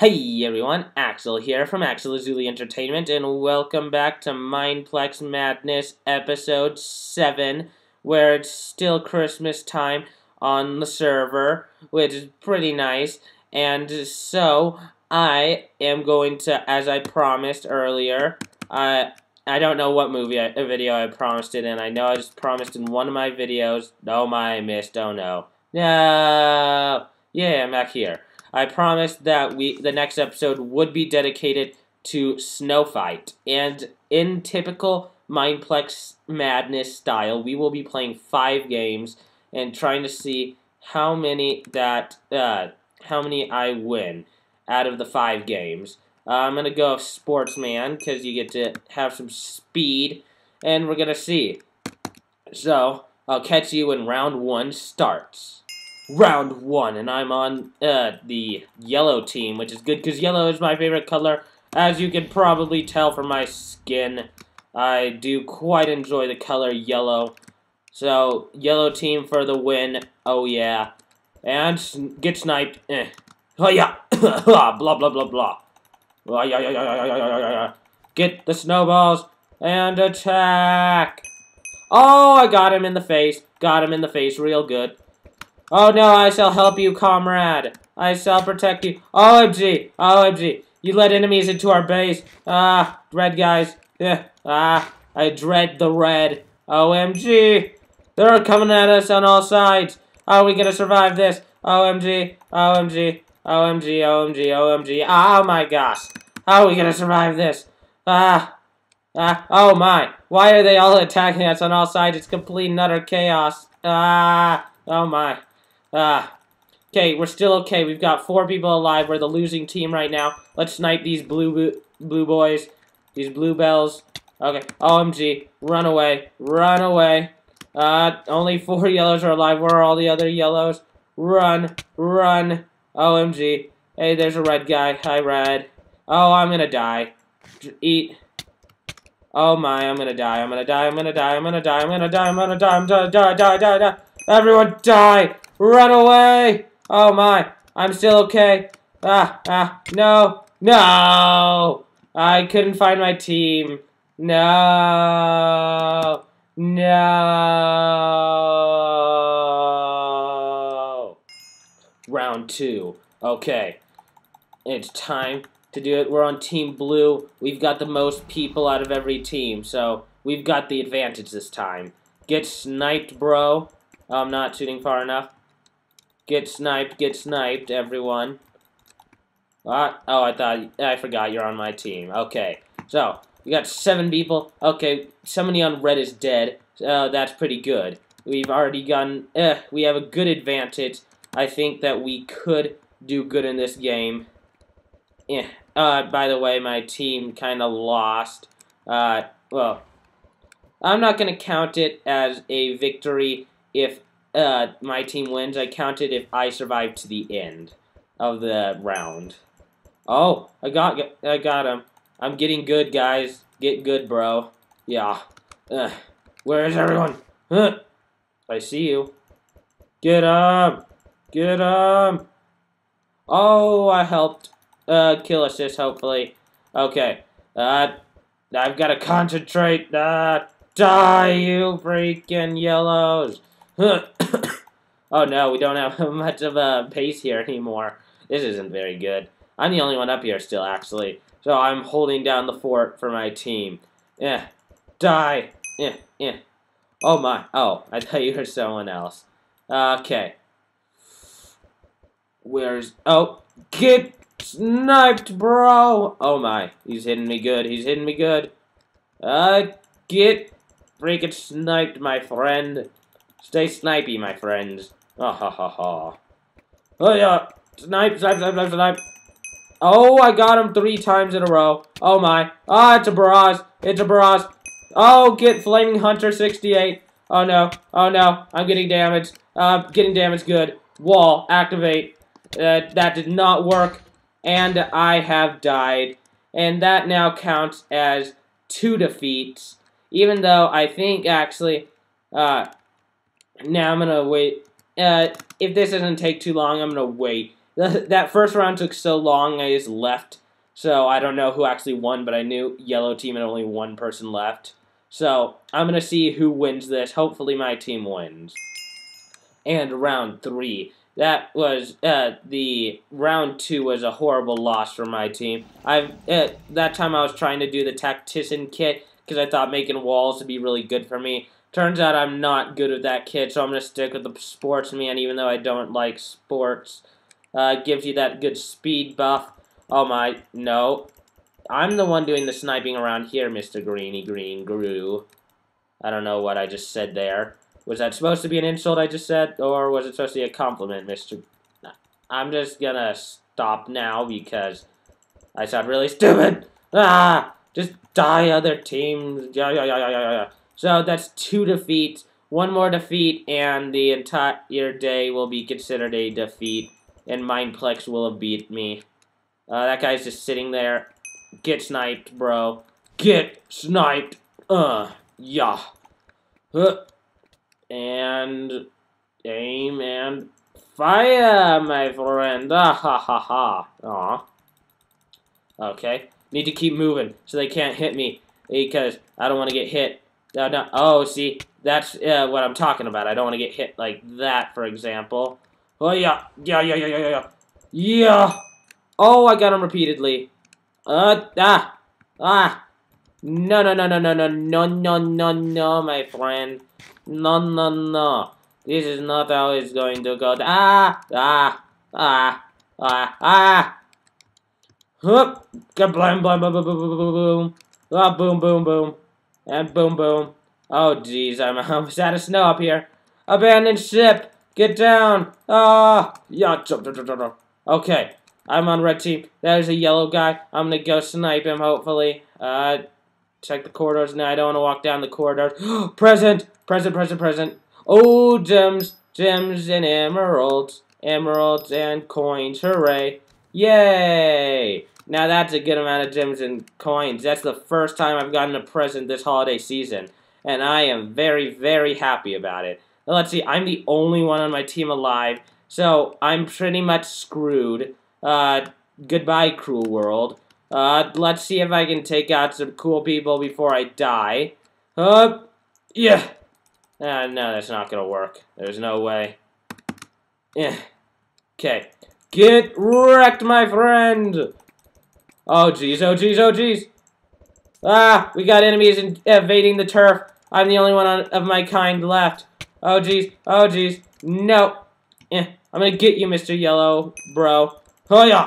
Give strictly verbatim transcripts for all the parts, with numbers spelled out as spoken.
Hey everyone, Axel here from Axel Azuli Entertainment, and welcome back to Mineplex Madness Episode seven, where it's still Christmas time on the server, which is pretty nice. And so, I am going to, as I promised earlier, uh, I don't know what movie I, video I promised it in. I know I just promised in one of my videos. Oh my, I missed. Oh no. No! Yeah, I'm back here. I promised that we the next episode would be dedicated to Snow Fight, and in typical Mineplex Madness style, we will be playing five games and trying to see how many that uh, how many I win out of the five games. Uh, I'm gonna go with Sportsman because you get to have some speed, and we're gonna see. So I'll catch you when round one starts. Round one, and I'm on uh, the yellow team, which is good because yellow is my favorite color. As you can probably tell from my skin, I do quite enjoy the color yellow. So, yellow team for the win. Oh, yeah. And get sniped. Eh. Oh, yeah. Blah, blah, blah, blah. Oh, yeah, yeah, yeah, yeah, yeah, yeah, yeah. Get the snowballs and attack. Oh, I got him in the face. Got him in the face real good. Oh no, I shall help you, comrade. I shall protect you. O M G, O M G. You let enemies into our base. Ah, red guys. Yeah. Ah, I dread the red. O M G. They're coming at us on all sides. How are we gonna survive this? O M G, O M G, O M G, O M G, O M G. Oh my gosh. How are we gonna survive this? Ah, ah, oh my. Why are they all attacking us on all sides? It's complete and utter chaos. Ah, oh my. Ah, okay, we're still okay. We've got four people alive. We're the losing team right now. Let's snipe these blue bo blue boys, these blue bells. Okay, O M G, run away, run away. Uh, only four yellows are alive. Where are all the other yellows? Run, run. O M G. Hey, there's a red guy. Hi, red. Oh, I'm gonna die. Eat. Oh my, I'm gonna die. I'm gonna die. I'm gonna die. I'm gonna die. I'm gonna die. I'm gonna die. I'm gonna die. Die. Die. Die. Everyone die. Run away! Oh my, I'm still okay. Ah, ah, no, no! I couldn't find my team. No, no! Round two. Okay, it's time to do it. We're on Team Blue. We've got the most people out of every team, so we've got the advantage this time. Get sniped, bro. I'm not shooting far enough. Get sniped, get sniped, everyone. Uh, oh, I thought, I forgot you're on my team. Okay, so, we got seven people. Okay, somebody on red is dead. Uh, that's pretty good. We've already gotten, eh, we have a good advantage. I think that we could do good in this game. Eh, uh, by the way, my team kind of lost. Uh, well, I'm not going to count it as a victory if Uh, my team wins. I counted if I survived to the end of the round. Oh, I got, I got him. I'm getting good, guys. Get good, bro. Yeah. Ugh. Where is everyone? Huh. I see you. Get up. Get up. Oh, I helped uh, kill assist, hopefully. Okay. Uh, I've got to concentrate. Uh, die, you freaking yellows. Huh. Oh no, we don't have much of a pace here anymore. This isn't very good. I'm the only one up here still, actually. So I'm holding down the fort for my team. Eh. Die. Eh. Eh. Oh my. Oh, I thought you were someone else. Okay. Where's... Oh. Get sniped, bro. Oh my. He's hitting me good. He's hitting me good. Uh, get freaking sniped, my friend. Stay snipey, my friends. Oh, ha, ha, ha. Oh, yeah. Snipe, snipe, snipe, snipe, snipe. Oh, I got him three times in a row. Oh, my. Ah, oh, it's a barrage. It's a barrage. Oh, get Flaming Hunter sixty-eight. Oh, no. Oh, no. I'm getting damaged. I'm uh, getting damaged good. Wall, activate. Uh, that did not work. And I have died. And that now counts as two defeats. Even though I think, actually... Uh... Now I'm going to wait. Uh, if this doesn't take too long, I'm going to wait that first round took so long, I just left. So I don't know who actually won, but I knew yellow team had only one person left. So I'm going to see who wins this. Hopefully my team wins. And round three. That was, uh, the round two was a horrible loss for my team. I've, uh, that time I was trying to do the tactician kit because I thought making walls would be really good for me. Turns out I'm not good at that kit, so I'm going to stick with the sportsman, even though I don't like sports. Uh, gives you that good speed buff. Oh my, no. I'm the one doing the sniping around here, Mister Greeny Green Grew. I don't know what I just said there. Was that supposed to be an insult I just said, or was it supposed to be a compliment, Mister... I'm just gonna stop now because I sound really stupid. Ah! Just die, other teams. Yeah, yeah, yeah, yeah, yeah. So that's two defeats. One more defeat, and the entire day will be considered a defeat, and Mineplex will have beat me. Uh, that guy's just sitting there. Get sniped, bro. Get sniped. Uh, yeah. Huh. And aim and fire, my friend. Ah, ha, ha, ha. Aw. Okay. Need to keep moving so they can't hit me because I don't want to get hit. No, no. Oh, see, that's uh, what I'm talking about. I don't want to get hit like that, for example. Oh, yeah. Yeah, yeah, yeah, yeah, yeah. Yeah. Oh, I got him repeatedly. Uh, ah. Ah. No, no, no, no, no, no, no, no, no, no, my friend. No, no, no. This is not how it's going to go. Ah, ah, ah, ah, ah. Hup. Kablam, blam, blam, blam, blam, blam. Boom, boom, boom. And boom, boom. Oh, jeez, I'm almost out of snow up here. Abandoned ship. Get down. Ah. Yeah. Okay. I'm on red team. There's a yellow guy. I'm going to go snipe him, hopefully. Uh, check the corridors now. I don't want to walk down the corridors. Present! Present, present, present. Oh, gems. Gems and emeralds. Emeralds and coins. Hooray. Yay! Now that's a good amount of gems and coins. That's the first time I've gotten a present this holiday season. And I am very, very happy about it. Now, let's see. I'm the only one on my team alive. So I'm pretty much screwed. Uh, goodbye, cruel world. Uh, let's see if I can take out some cool people before I die. Uh, yeah. Uh, no, that's not gonna work. There's no way. Yeah. Okay. Get wrecked, my friend! Oh, jeez, oh, jeez, oh, jeez. Ah, we got enemies in invading the turf. I'm the only one on, of my kind left. Oh, jeez, oh, jeez. No. Eh. I'm gonna get you, Mister Yellow, bro. Oh yeah,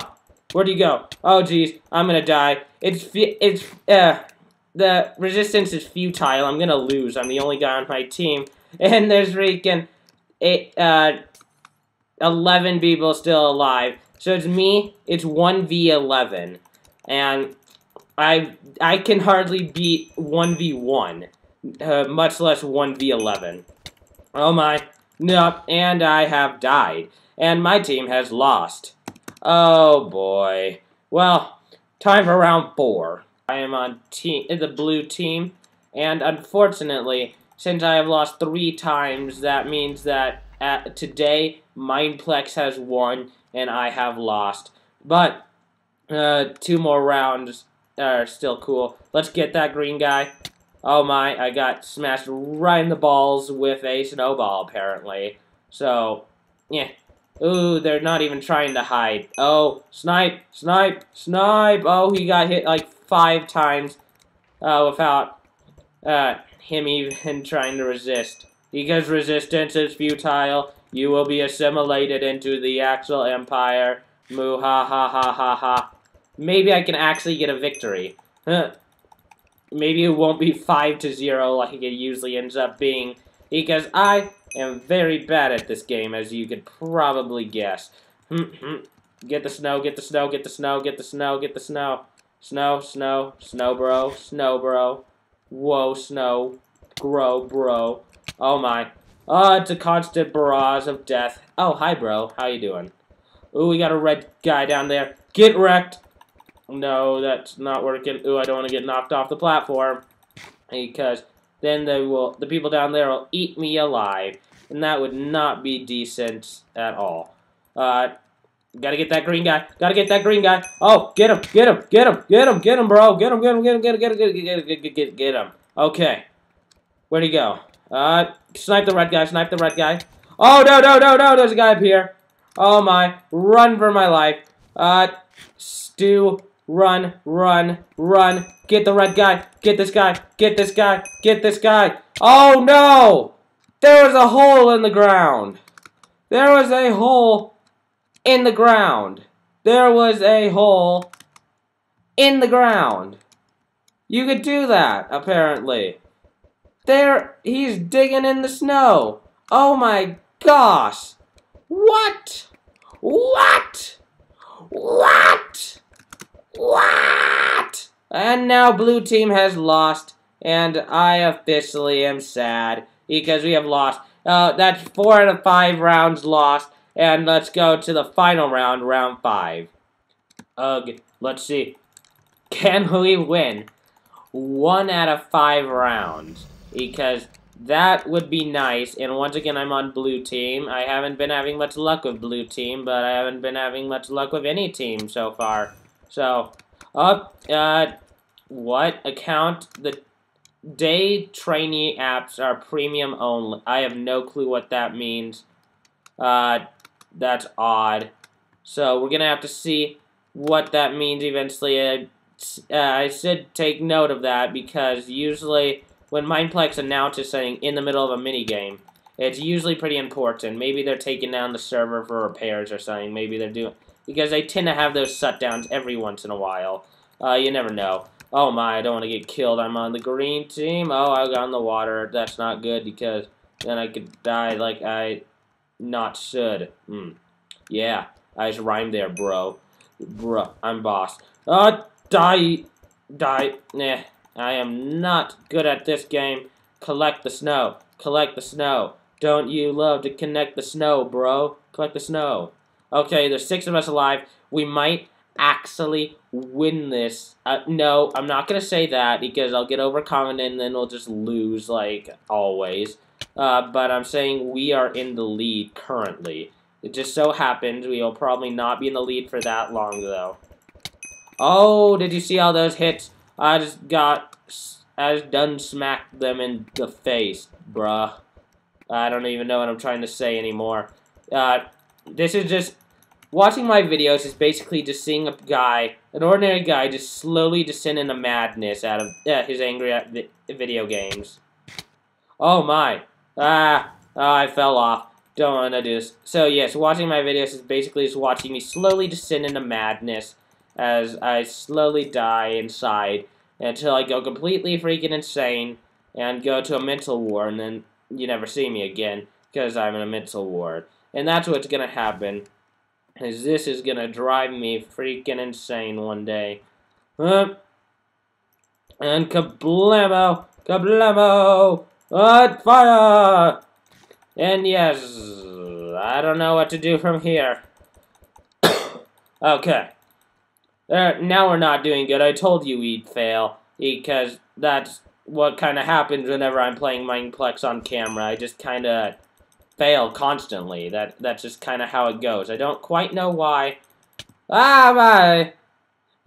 where'd you go? Oh geez, I'm gonna die. It's it's uh, the resistance is futile. I'm gonna lose. I'm the only guy on my team, and there's freaking eight, uh, eleven people still alive. So it's me. It's one v eleven, and I I can hardly beat one v one, uh, much less one v eleven. Oh my, nope. And I have died, and my team has lost. Oh boy. Well, time for round four. I am on team, the blue team, and unfortunately, since I have lost three times, that means that at today, Mineplex has won, and I have lost. But, uh, two more rounds are still cool. Let's get that green guy. Oh my, I got smashed right in the balls with a snowball, apparently. So, yeah. Ooh, they're not even trying to hide. Oh, snipe, snipe, snipe. Oh, he got hit like five times uh, without uh, him even trying to resist. Because resistance is futile, you will be assimilated into the Axel Empire. Moo ha ha ha ha ha. Maybe I can actually get a victory. Huh. Maybe it won't be five to zero like it usually ends up being. Because I... I'm very bad at this game, as you could probably guess. Get the snow, get the snow, get the snow, get the snow, get the snow. Snow, snow, snow bro, snow bro. Whoa, snow. Grow, bro. Oh my. Oh, it's a constant barrage of death. Oh, hi bro, how you doing? Ooh, we got a red guy down there. Get wrecked! No, that's not working. Ooh, I don't want to get knocked off the platform. Because... then they will, the people down there will eat me alive, and that would not be decent at all. Uh, Gotta get that green guy. Gotta get that green guy. Oh, get him, get him, get him, get him, get him, bro. Get him, get him, get him, get him, get him, get him, get him, get him, get him, get him. Okay. Where'd he go? Uh, snipe the red guy, snipe the red guy. Oh, no, no, no, no, there's a guy up here. Oh, my. Run for my life. Uh, Stu, run, run, run. Get the red guy. Get this guy. Get this guy. Get this guy. Oh, no. There was a hole in the ground. There was a hole in the ground. There was a hole in the ground. You could do that, apparently. There, he's digging in the snow. Oh my gosh. What? What? What? What? And now blue team has lost, and I officially am sad because we have lost. Uh, that's four out of five rounds lost, and let's go to the final round, round five. Ugh, let's see. Can we win one out of five rounds? Because that would be nice, and once again, I'm on blue team. I haven't been having much luck with blue team, but I haven't been having much luck with any team so far. So, up, uh, uh, what account? The day trainee apps are premium only. I have no clue what that means. Uh, that's odd. So, we're gonna have to see what that means eventually. Uh, uh, I should take note of that, because usually when Mineplex announces something in the middle of a minigame, it's usually pretty important. Maybe they're taking down the server for repairs or something. Maybe they're doing, because they tend to have those shutdowns every once in a while. Uh, you never know. Oh my, I don't want to get killed. I'm on the green team. Oh, I got in the water. That's not good, because then I could die like I not should. Mm. Yeah, I just rhymed there, bro. Bro, I'm boss. Uh, die. Die. Nah. I am not good at this game. Collect the snow. Collect the snow. Don't you love to connect the snow, bro? Collect the snow. Okay, there's six of us alive. We might actually win this. Uh, no, I'm not going to say that, because I'll get overconfident and then we'll just lose like always. Uh, but I'm saying we are in the lead currently. It just so happens we'll probably not be in the lead for that long, though. Oh, did you see all those hits? I just got, I just done smacked them in the face, bruh. I don't even know what I'm trying to say anymore. Uh, this is just, watching my videos is basically just seeing a guy, an ordinary guy, just slowly descend into madness out of uh, his angry at vi video games. Oh my, ah, oh, I fell off. Don't want to do this. So yes, watching my videos is basically just watching me slowly descend into madness, as I slowly die inside until I go completely freaking insane and go to a mental ward, and then you never see me again because I'm in a mental ward. And that's what's gonna happen, is this is gonna drive me freaking insane one day. Uh, and kablamo, kablamo, uh, fire! And yes, I don't know what to do from here. Okay. Uh, now we're not doing good. I told you we'd fail, because that's what kind of happens whenever I'm playing Mineplex on camera. I just kind of fail constantly. That That's just kind of how it goes. I don't quite know why. Ah, my!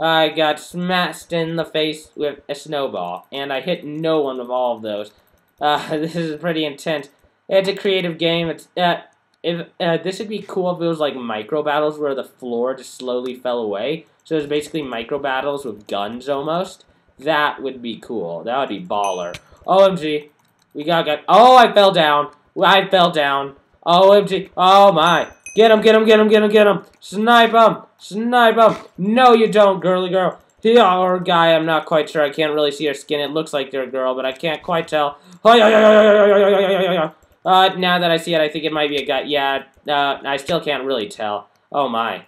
I got smashed in the face with a snowball, and I hit no one of all of those. Uh, this is pretty intense. It's a creative game. It's, uh, if, uh, this would be cool if it was like micro battles where the floor just slowly fell away. So it's basically micro battles with guns almost. That would be cool. That would be baller. O M G. We got gun. Oh, I fell down. I fell down. O M G. Oh my. Get him, get him, get him, get him, get him. Snipe him. Snipe him. No, you don't, girly girl. Or guy, I'm not quite sure. I can't really see her skin. It looks like they're a girl, but I can't quite tell. Oh, yeah, yeah, yeah, yeah, yeah, yeah, yeah, yeah. Uh, now that I see it, I think it might be a guy. Yeah, uh, I still can't really tell. Oh my.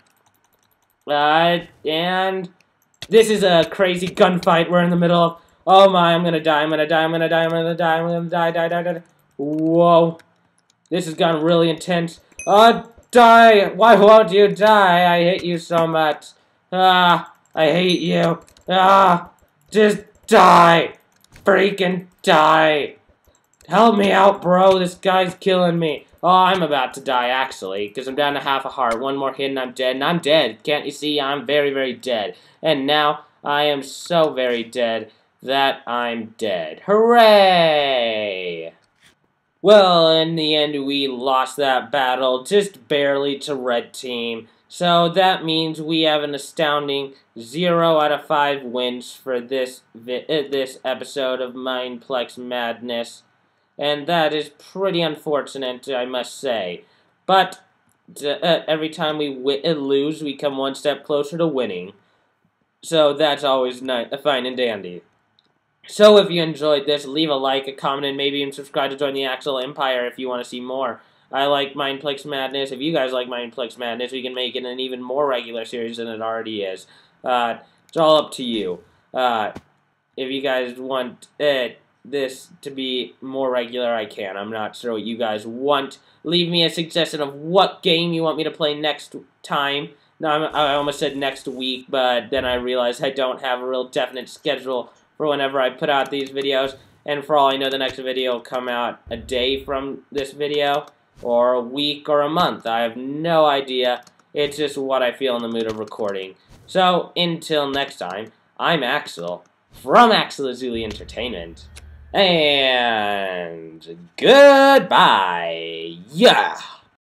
Uh, and this is a crazy gunfight we're in the middle of. Oh my, I'm gonna die, I'm gonna die, I'm gonna die, I'm gonna die, I'm gonna die, die, die, die, die. Whoa. This has gotten really intense. Uh, die! Why won't you die? I hate you so much. Ah, I hate you. Ah, just die. Freaking die. Help me out, bro. This guy's killing me. Oh, I'm about to die, actually, because I'm down to half a heart. One more hit and I'm dead, and I'm dead. Can't you see? I'm very, very dead. And now I am so very dead that I'm dead. Hooray! Well, in the end, we lost that battle just barely to Red Team. So that means we have an astounding zero out of five wins for this, vi uh, this episode of Mineplex Madness. And that is pretty unfortunate, I must say. But uh, every time we wi lose, we come one step closer to winning. So that's always nice, fine and dandy. So if you enjoyed this, leave a like, a comment, and maybe even subscribe to join the Axel Empire if you want to see more. I like Mineplex Madness. If you guys like Mineplex Madness, we can make it an even more regular series than it already is. Uh, it's all up to you. Uh, if you guys want it... this to be more regular, I can. I'm not sure what you guys want. Leave me a suggestion of what game you want me to play next time. No, I'm, I almost said next week, but then I realized I don't have a real definite schedule for whenever I put out these videos. And for all I know, the next video will come out a day from this video, or a week, or a month. I have no idea. It's just what I feel in the mood of recording. So, until next time, I'm Axel, from Axel Azuli Entertainment. And goodbye. Yeah.